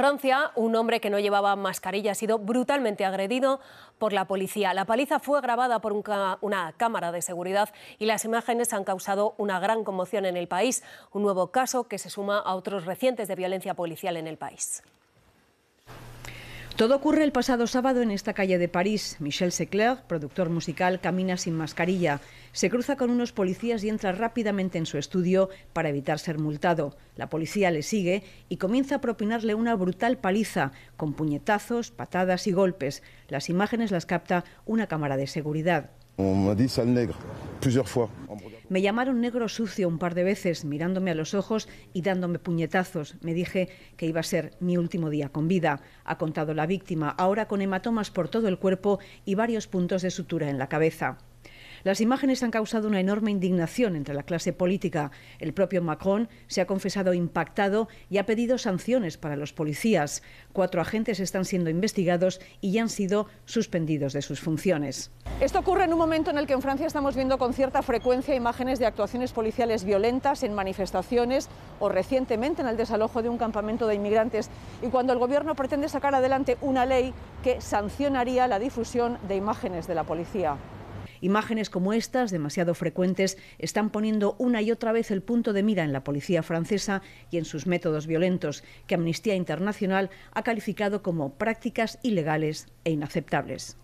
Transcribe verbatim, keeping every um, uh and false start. Francia, un hombre que no llevaba mascarilla ha sido brutalmente agredido por la policía. La paliza fue grabada por un una cámara de seguridad y las imágenes han causado una gran conmoción en el país. Un nuevo caso que se suma a otros recientes de violencia policial en el país. Todo ocurre el pasado sábado en esta calle de París. Michel Zecler, productor musical, camina sin mascarilla. Se cruza con unos policías y entra rápidamente en su estudio para evitar ser multado. La policía le sigue y comienza a propinarle una brutal paliza, con puñetazos, patadas y golpes. Las imágenes las capta una cámara de seguridad. Me llamaron negro sucio un par de veces, mirándome a los ojos y dándome puñetazos. Me dije que iba a ser mi último día con vida, ha contado la víctima, ahora con hematomas por todo el cuerpo y varios puntos de sutura en la cabeza. Las imágenes han causado una enorme indignación entre la clase política. El propio Macron se ha confesado impactado y ha pedido sanciones para los policías. Cuatro agentes están siendo investigados y ya han sido suspendidos de sus funciones. Esto ocurre en un momento en el que en Francia estamos viendo con cierta frecuencia imágenes de actuaciones policiales violentas en manifestaciones o recientemente en el desalojo de un campamento de inmigrantes, y cuando el gobierno pretende sacar adelante una ley que sancionaría la difusión de imágenes de la policía. Imágenes como estas, demasiado frecuentes, están poniendo una y otra vez el punto de mira en la policía francesa y en sus métodos violentos, que Amnistía Internacional ha calificado como prácticas ilegales e inaceptables.